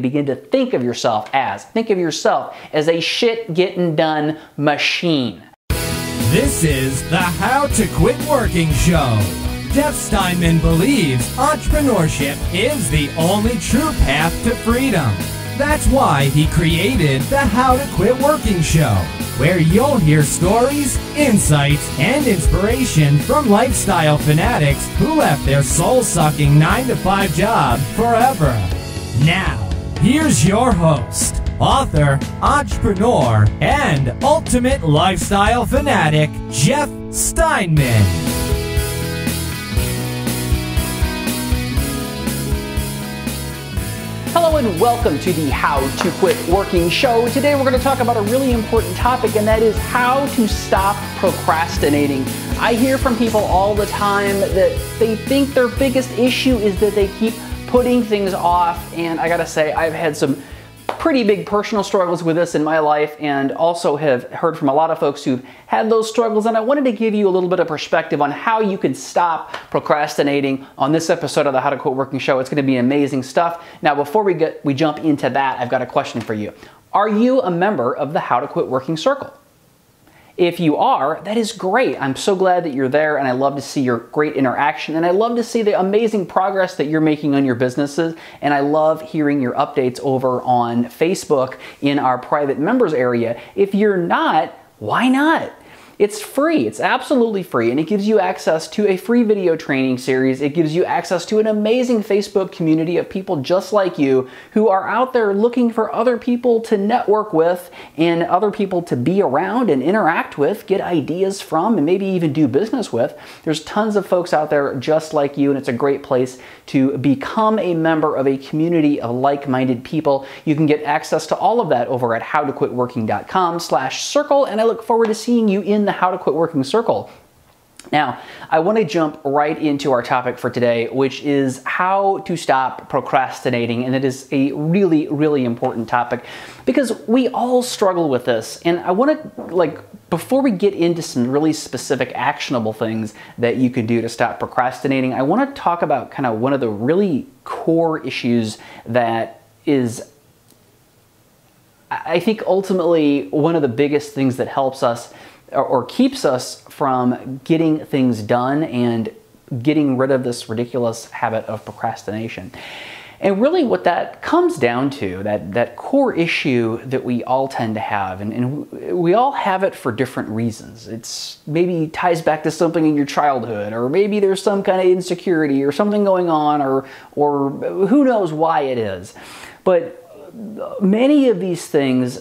begin to think of yourself as a shit-getting-done machine. This is the How to Quit Working Show. Jeff Steinmann believes entrepreneurship is the only true path to freedom. That's why he created the How to Quit Working Show, where you'll hear stories, insights, and inspiration from lifestyle fanatics who left their soul-sucking 9-to-5 job forever. Now, here's your host, author, entrepreneur, and ultimate lifestyle fanatic, Jeff Steinmann. Hello and welcome to the How to Quit Working Show. Today we're going to talk about a really important topic, and that is how to stop procrastinating. I hear from people all the time that they think their biggest issue is that they keep putting things off, and I gotta say, I've had some pretty big personal struggles with this in my life, and also have heard from a lot of folks who've had those struggles, and I wanted to give you a little bit of perspective on how you can stop procrastinating on this episode of the How to Quit Working Show. It's gonna be amazing stuff. Now, before we jump into that, I've got a question for you. Are you a member of the How to Quit Working Circle? If you are, that is great. I'm so glad that you're there, and I love to see your great interaction, and I love to see the amazing progress that you're making on your businesses, and I love hearing your updates over on Facebook in our private members area. If you're not, why not? It's free, it's absolutely free, and it gives you access to a free video training series. It gives you access to an amazing Facebook community of people just like you who are out there looking for other people to network with and other people to be around and interact with, get ideas from, and maybe even do business with. There's tons of folks out there just like you, and it's a great place to become a member of a community of like-minded people. You can get access to all of that over at howtoquitworking.com/circle, and I look forward to seeing you in the How to Quit Working Circle. Now, I want to jump right into our topic for today, which is how to stop procrastinating, and it is a really, really important topic because we all struggle with this. And I want to, before we get into some really specific actionable things that you can do to stop procrastinating, I want to talk about kind of one of the really core issues that is, I think, ultimately one of the biggest things that helps us or keeps us from getting things done and getting rid of this ridiculous habit of procrastination. And really what that comes down to, that core issue that we all tend to have, and we all have it for different reasons. It's maybe ties back to something in your childhood, or maybe there's some kind of insecurity or something going on, or who knows why it is. But many of these things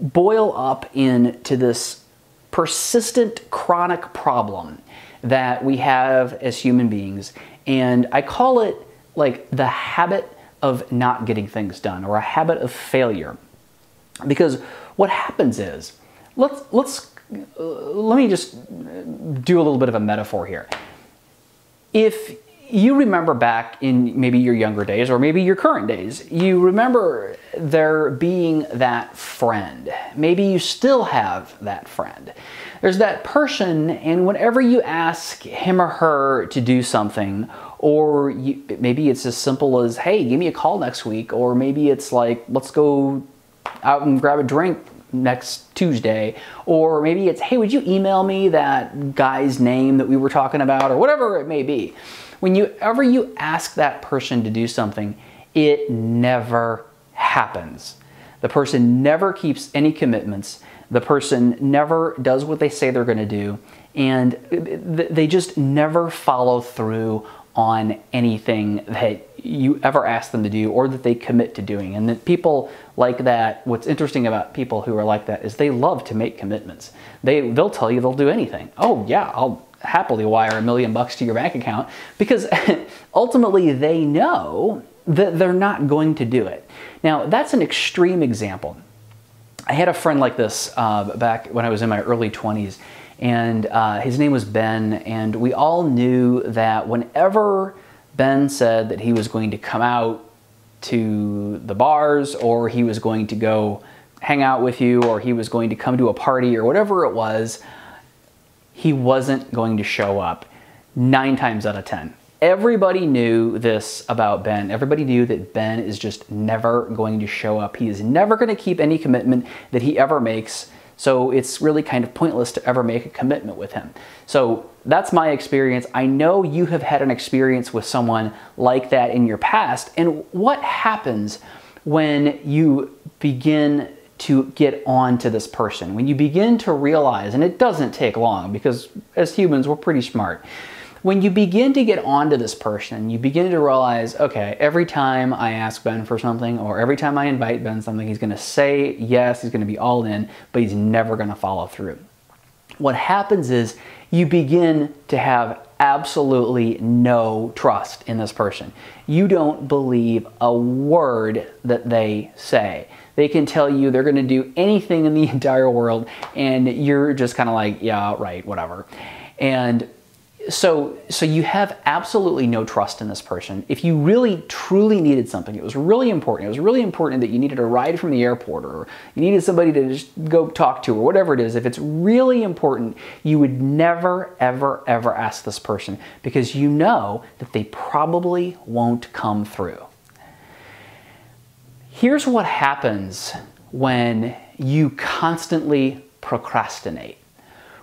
boil up into this persistent chronic problem that we have as human beings, and I call it the habit of not getting things done, or a habit of failure. Because what happens is, let me just do a little bit of a metaphor here. If you remember back in maybe your younger days, or maybe your current days, you remember there being that friend. Maybe you still have that friend. There's that person, and whenever you ask him or her to do something, or maybe it's as simple as, hey, give me a call next week, or maybe it's like, let's go out and grab a drink next Tuesday, or maybe it's, hey, would you email me that guy's name that we were talking about, or whatever it may be. Whenever you ask that person to do something, it never happens. The person never keeps any commitments. The person never does what they say they're going to do, and they just never follow through on anything that you ever ask them to do or that they commit to doing. And that people like that, what's interesting about people who are like that is they love to make commitments. They'll tell you they'll do anything. Oh yeah, I'll happily wire $1 million to your bank account, because ultimately they know that they're not going to do it. Now, that's an extreme example. I had a friend like this back when I was in my early 20s, and his name was Ben, and we all knew that whenever Ben said that he was going to come out to the bars, or he was going to go hang out with you, or he was going to come to a party, or whatever it was, he wasn't going to show up 9 times out of 10. Everybody knew this about Ben. Everybody knew that Ben is just never going to show up. He is never going to keep any commitment that he ever makes, so it's really kind of pointless to ever make a commitment with him. So that's my experience. I know you have had an experience with someone like that in your past, and what happens when you begin to get on to this person, when you begin to realize, and it doesn't take long because as humans we're pretty smart, when you begin to get onto this person, you begin to realize, okay, every time I ask Ben for something or every time I invite Ben something, he's gonna say yes, he's gonna be all in, but he's never gonna follow through. What happens is you begin to have absolutely no trust in this person. You don't believe a word that they say. They can tell you they're gonna do anything in the entire world and you're just kinda like, yeah, right, whatever. And so you have absolutely no trust in this person. If you really, truly needed something, it was really important that you needed a ride from the airport or you needed somebody to just go talk to or whatever it is, if it's really important, you would never, ever, ever ask this person because you know that they probably won't come through. Here's what happens when you constantly procrastinate.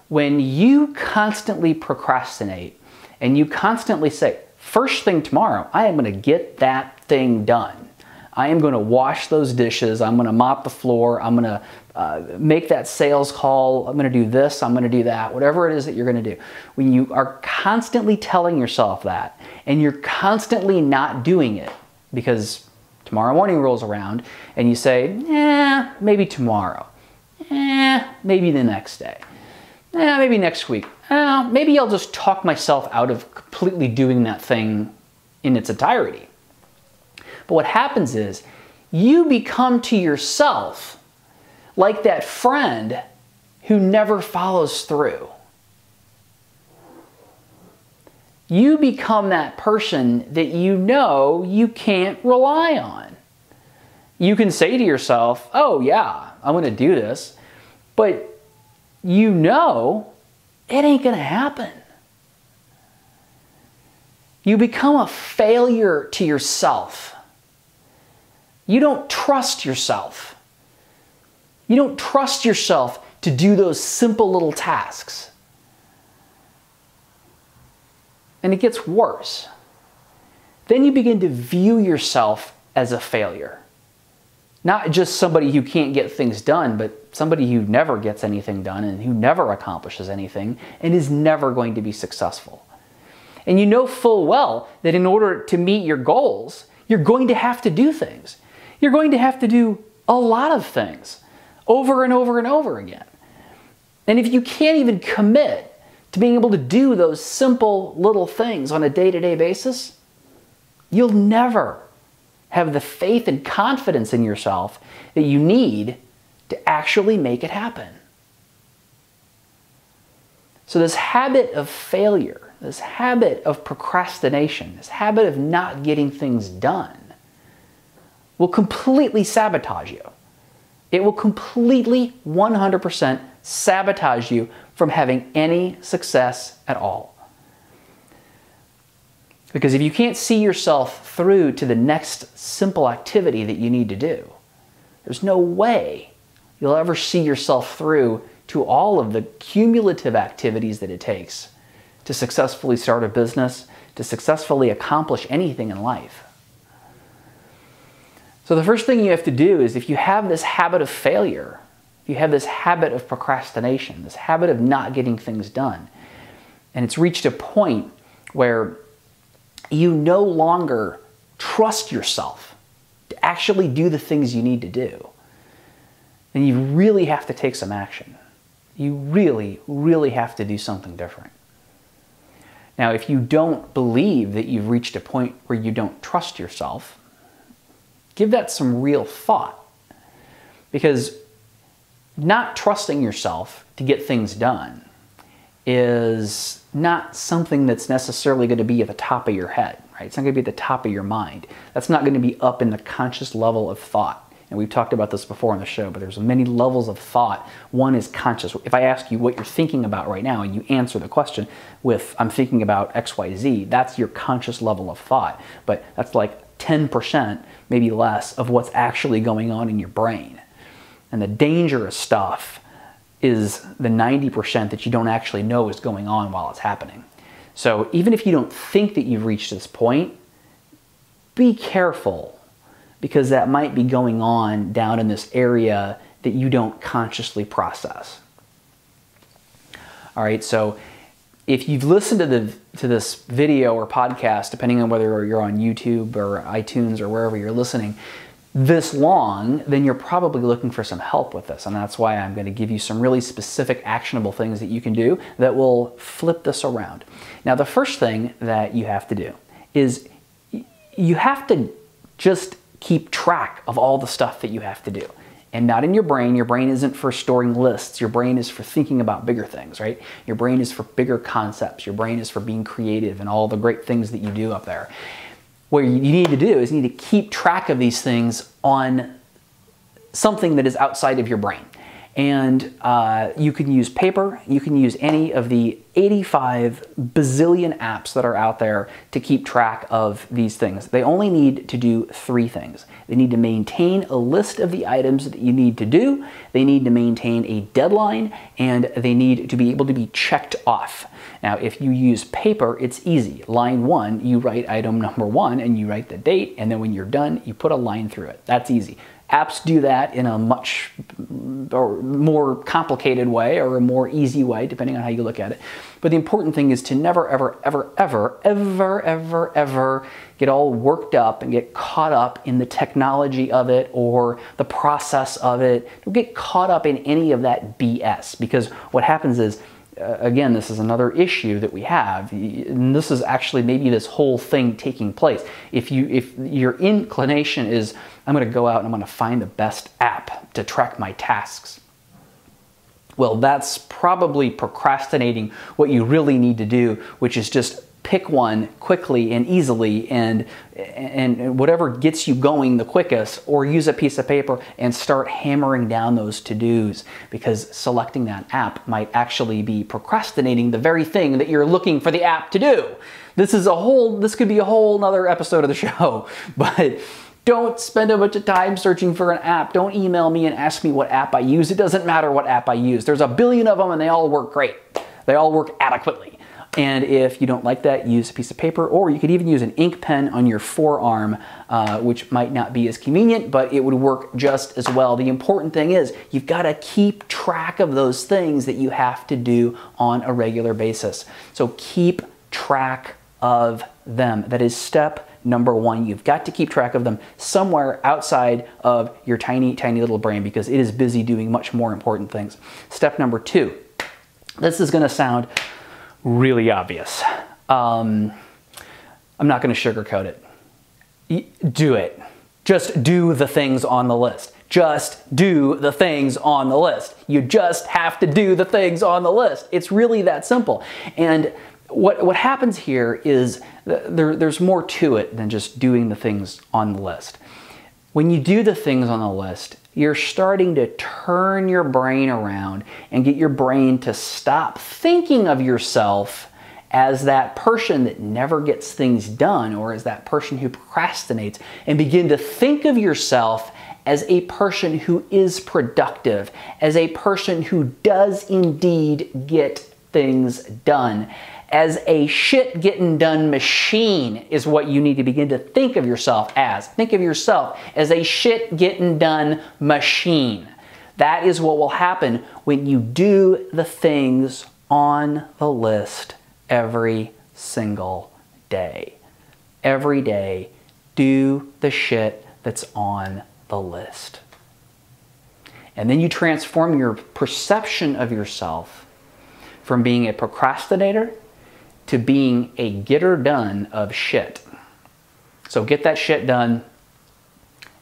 When you constantly procrastinate and you constantly say, first thing tomorrow, I am going to get that thing done. I am going to wash those dishes. I'm going to mop the floor. I'm going to make that sales call. I'm going to do this. I'm going to do that. Whatever it is that you're going to do. When you are constantly telling yourself that and you're constantly not doing it because tomorrow morning rolls around and you say, maybe tomorrow. Maybe the next day. Maybe next week. Maybe I'll just talk myself out of completely doing that thing in its entirety. But what happens is you become to yourself like that friend who never follows through. You become that person that you know you can't rely on. You can say to yourself, oh yeah, I'm going to do this, but you know it ain't gonna happen. You become a failure to yourself. You don't trust yourself. You don't trust yourself to do those simple little tasks. And it gets worse. Then you begin to view yourself as a failure. Not just somebody who can't get things done, but somebody who never gets anything done and who never accomplishes anything and is never going to be successful. And you know full well that in order to meet your goals, you're going to have to do things. You're going to have to do a lot of things over and over and over again. And if you can't even commit to being able to do those simple little things on a day-to-day basis, you'll never have the faith and confidence in yourself that you need to actually make it happen. So this habit of failure, this habit of procrastination, this habit of not getting things done will completely sabotage you. It will completely 100% sabotage you from having any success at all. Because if you can't see yourself through to the next simple activity that you need to do, there's no way you'll ever see yourself through to all of the cumulative activities that it takes to successfully start a business, to successfully accomplish anything in life. So the first thing you have to do is, if you have this habit of failure, if you have this habit of procrastination, this habit of not getting things done, and it's reached a point where you no longer trust yourself to actually do the things you need to do, then you really have to take some action. You really, really have to do something different. Now, if you don't believe that you've reached a point where you don't trust yourself, give that some real thought. Because not trusting yourself to get things done is not something that's necessarily going to be at the top of your head, right? It's not going to be at the top of your mind. That's not going to be up in the conscious level of thought. And we've talked about this before on the show, but there's many levels of thought. One is conscious. If I ask you what you're thinking about right now and you answer the question with, I'm thinking about X, Y, Z, that's your conscious level of thought. But that's like 10%, maybe less, of what's actually going on in your brain. And the dangerous stuff is the 90% that you don't actually know is going on while it's happening. So even if you don't think that you've reached this point, be careful, because that might be going on down in this area that you don't consciously process. All right, so if you've listened to this video or podcast, depending on whether you're on YouTube or iTunes or wherever you're listening, this long, then you're probably looking for some help with this. And that's why I'm going to give you some really specific actionable things that you can do that will flip this around. Now, the first thing that you have to do is you have to just keep track of all the stuff that you have to do. And not in your brain. Your brain isn't for storing lists. Your brain is for thinking about bigger things, right? Your brain is for bigger concepts. Your brain is for being creative and all the great things that you do up there. What you need to do is you need to keep track of these things on something that is outside of your brain. And you can use paper. You can use any of the 85 bazillion apps that are out there to keep track of these things. They only need to do three things. They need to maintain a list of the items that you need to do. They need to maintain a deadline, and they need to be able to be checked off. Now, if you use paper, it's easy. Line one, you write item number one, and you write the date, and then when you're done, you put a line through it. That's easy. Apps do that in a much more complicated way or a more easy way, depending on how you look at it. But the important thing is to never, ever, ever, ever, ever, ever, ever get all worked up and get caught up in the technology of it or the process of it. Don't get caught up in any of that BS, because what happens is, again, this is another issue that we have, and this is actually maybe this whole thing taking place. If your inclination is, I'm going to go out and I'm going to find the best app to track my tasks, well, that's probably procrastinating what you really need to do, which is just pick one quickly and easily and whatever gets you going the quickest, or use a piece of paper and start hammering down those to-dos, because selecting that app might actually be procrastinating the very thing that you're looking for the app to do. This could be a whole nother episode of the show, but don't spend a bunch of time searching for an app. Don't email me and ask me what app I use. It doesn't matter what app I use. There's a billion of them and they all work great. They all work adequately. And if you don't like that, use a piece of paper, or you could even use an ink pen on your forearm, which might not be as convenient, but it would work just as well. The important thing is you've got to keep track of those things that you have to do on a regular basis. So keep track of them. That is step number one. You've got to keep track of them somewhere outside of your tiny, tiny little brain, because it is busy doing much more important things. Step number two. This is going to sound really obvious. I'm not going to sugarcoat it. Do it. Just do the things on the list. Just do the things on the list. You just have to do the things on the list. It's really that simple. And what happens here is there's more to it than just doing the things on the list. When you do the things on the list, you're starting to turn your brain around and get your brain to stop thinking of yourself as that person that never gets things done, or as that person who procrastinates, and begin to think of yourself as a person who is productive, as a person who does indeed get things done. As a shit-getting-done machine is what you need to begin to think of yourself as. Think of yourself as a shit-getting-done machine. That is what will happen when you do the things on the list every single day. Every day, do the shit that's on the list. And then you transform your perception of yourself from being a procrastinator to being a getter done of shit. So get that shit done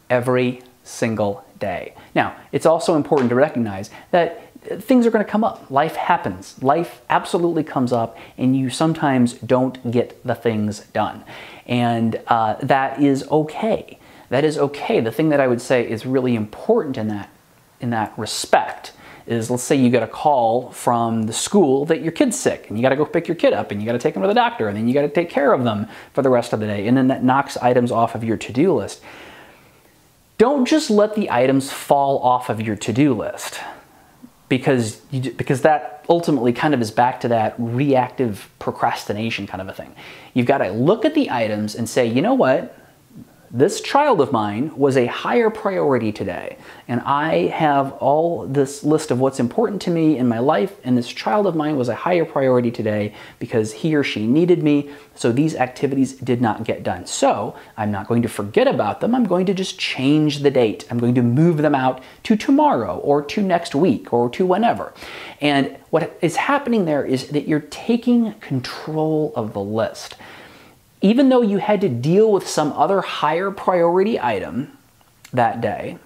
every single day. Now, it's also important to recognize that things are going to come up. Life happens. Life absolutely comes up, and you sometimes don't get the things done. And that is okay. that is okay. The thing that I would say is really important in that respect is, let's say you get a call from the school that your kid's sick, and you gotta go pick your kid up, and you gotta take them to the doctor, and then you gotta take care of them for the rest of the day, and then that knocks items off of your to-do list. Don't just let the items fall off of your to-do list, because that ultimately kind of is back to that reactive procrastination kind of a thing. You've gotta look at the items and say, you know what? This child of mine was a higher priority today, and I have all this list of what's important to me in my life, and this child of mine was a higher priority today because he or she needed me, so these activities did not get done. So I'm not going to forget about them. I'm going to just change the date. I'm going to move them out to tomorrow or to next week or to whenever. And what is happening there is that you're taking control of the list. Even though you had to deal with some other higher priority item that day,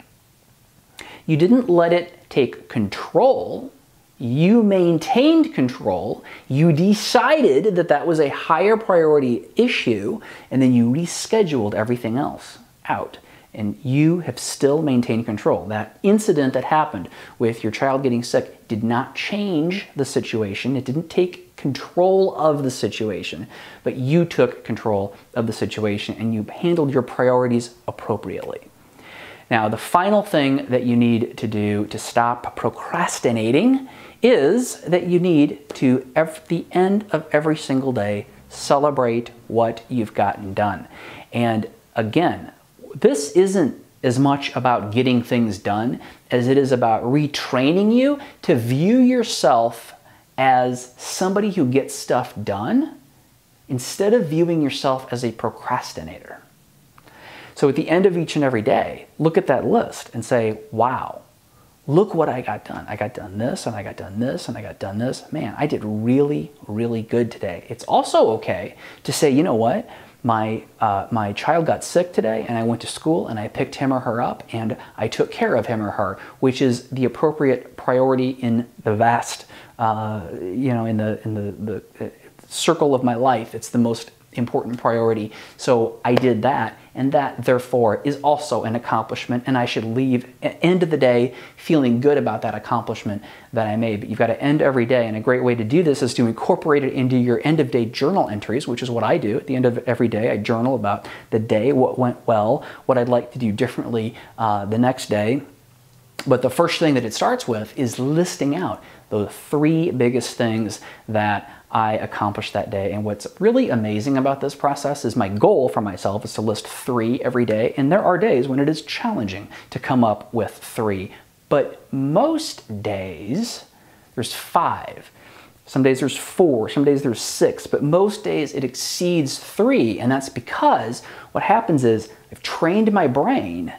you didn't let it take control. You maintained control. You decided that that was a higher priority issue, and then you rescheduled everything else out. And you have still maintained control. That incident that happened with your child getting sick did not change the situation. It didn't take control of the situation, but you took control of the situation and you handled your priorities appropriately. Now, the final thing that you need to do to stop procrastinating is that you need to, at the end of every single day, celebrate what you've gotten done. And again, this isn't as much about getting things done as it is about retraining you to view yourself as somebody who gets stuff done instead of viewing yourself as a procrastinator. So at the end of each and every day, look at that list and say, wow, look what I got done. I got done this, and I got done this, and I got done this. Man, I did really, really good today. It's also okay to say, you know what? My child got sick today, and I went to school and I picked him or her up and I took care of him or her, which is the appropriate priority in the vast, in the circle of my life. It's the most important priority. So I did that, and that therefore is also an accomplishment, and I should leave at the end of the day feeling good about that accomplishment that I made. But you've got to end every day, and a great way to do this is to incorporate it into your end of day journal entries, which is what I do. At the end of every day, I journal about the day, what went well, what I'd like to do differently the next day. But the first thing that it starts with is listing out the 3 biggest things that I accomplished that day. And what's really amazing about this process is my goal for myself is to list 3 every day. And there are days when it is challenging to come up with 3. But most days, there's 5. Some days there's 4, some days there's 6, but most days it exceeds 3. And that's because what happens is I've trained my brain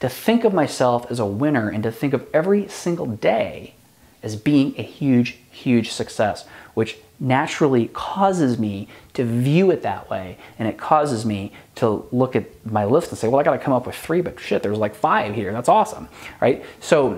to think of myself as a winner and to think of every single day as being a huge, huge success, which naturally causes me to view it that way. And it causes me to look at my list and say, well, I gotta come up with 3, but shit, there's like 5 here. That's awesome, right? So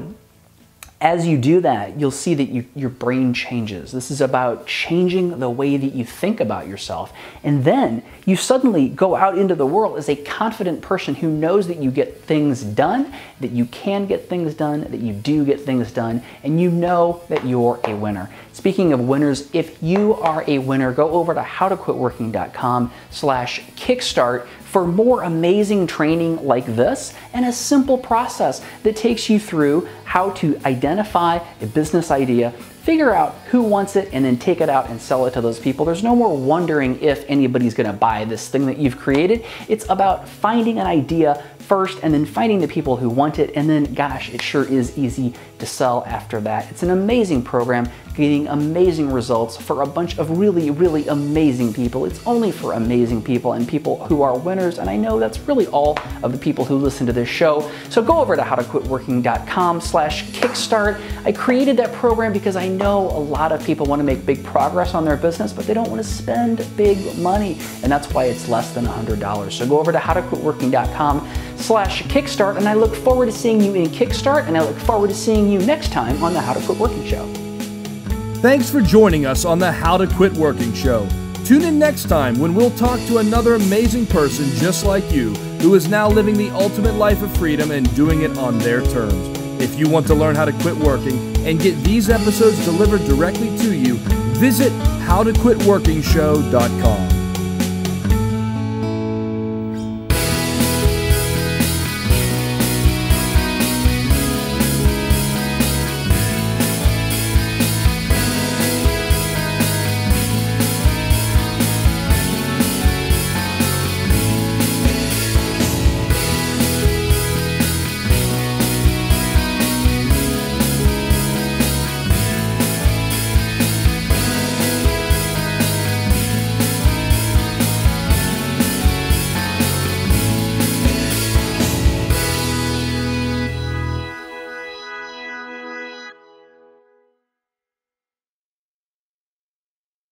as you do that, you'll see that your brain changes. This is about changing the way that you think about yourself. And then you suddenly go out into the world as a confident person who knows that you get things done, that you can get things done, that you do get things done, and you know that you're a winner. Speaking of winners, if you are a winner, go over to howtoquitworking.com/kickstart for more amazing training like this and a simple process that takes you through how to identify a business idea, figure out who wants it, and then take it out and sell it to those people. There's no more wondering if anybody's gonna buy this thing that you've created. It's about finding an idea first and then finding the people who want it, and then gosh, it sure is easy to sell after that. It's an amazing program, getting amazing results for a bunch of really, really amazing people. It's only for amazing people and people who are winners, and I know that's really all of the people who listen to this show. So go over to howtoquitworking.com/kickstart. I created that program because I know a lot of people want to make big progress on their business, but they don't want to spend big money, and that's why it's less than $100. So go over to howtoquitworking.com/kickstart, and I look forward to seeing you in Kickstart, and I look forward to seeing you next time on the How to Quit Working Show. Thanks for joining us on the How to Quit Working Show. Tune in next time when we'll talk to another amazing person just like you who is now living the ultimate life of freedom and doing it on their terms. If you want to learn how to quit working and get these episodes delivered directly to you, visit howtoquitworkingshow.com.